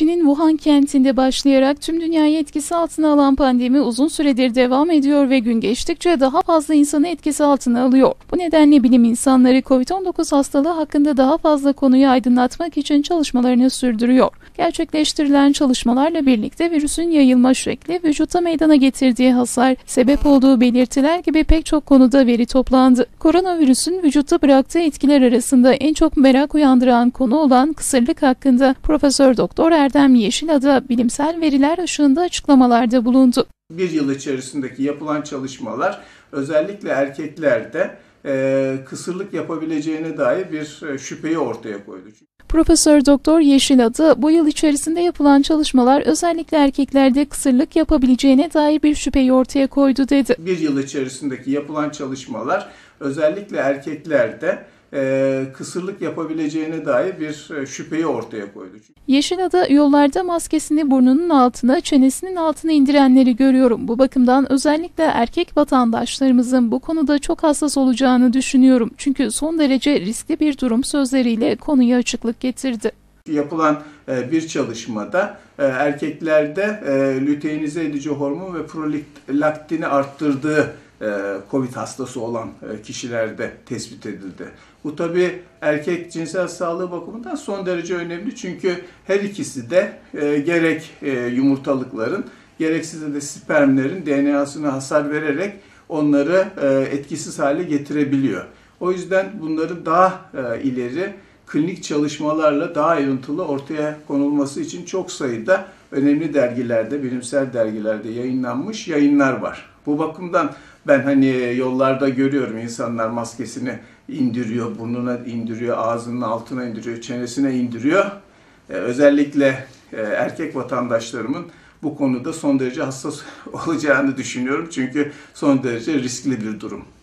Çin'in Wuhan kentinde başlayarak tüm dünyayı etkisi altına alan pandemi uzun süredir devam ediyor ve gün geçtikçe daha fazla insanı etkisi altına alıyor. Bu nedenle bilim insanları COVID-19 hastalığı hakkında daha fazla konuyu aydınlatmak için çalışmalarını sürdürüyor. Gerçekleştirilen çalışmalarla birlikte virüsün yayılma şekli, vücutta meydana getirdiği hasar, sebep olduğu belirtiler gibi pek çok konuda veri toplandı. Koronavirüsün vücutta bıraktığı etkiler arasında en çok merak uyandıran konu olan kısırlık hakkında Prof. Dr. Erdem Yeşilada bilimsel veriler ışığında açıklamalarda bulundu. Bir yıl içerisindeki yapılan çalışmalar özellikle erkeklerde kısırlık yapabileceğine dair bir şüpheyi ortaya koydu. Profesör Doktor Yeşilada bu yıl içerisinde yapılan çalışmalar özellikle erkeklerde kısırlık yapabileceğine dair bir şüpheyi ortaya koydu dedi. Bir yıl içerisindeki yapılan çalışmalar özellikle erkeklerde kısırlık yapabileceğine dair bir şüpheyi ortaya koydu. Yeşilada yollarda maskesini burnunun altına, çenesinin altına indirenleri görüyorum. Bu bakımdan özellikle erkek vatandaşlarımızın bu konuda çok hassas olacağını düşünüyorum. Çünkü son derece riskli bir durum sözleriyle konuya açıklık getirdi. Yapılan bir çalışmada erkeklerde luteinize edici hormon ve prolaktini arttırdığı COVID hastası olan kişilerde tespit edildi. Bu tabii erkek cinsel sağlığı bakımından son derece önemli çünkü her ikisi de gerek yumurtalıkların gerekse de spermlerin DNA'sına hasar vererek onları etkisiz hale getirebiliyor. O yüzden bunları daha ileri klinik çalışmalarla daha ayrıntılı ortaya konulması için çok sayıda önemli dergilerde, bilimsel dergilerde yayınlanmış yayınlar var. Bu bakımdan ben hani yollarda görüyorum insanlar maskesini indiriyor, burnuna indiriyor, ağzının altına indiriyor, çenesine indiriyor. Özellikle erkek vatandaşlarımın bu konuda son derece hassas olacağını düşünüyorum. Çünkü son derece riskli bir durum.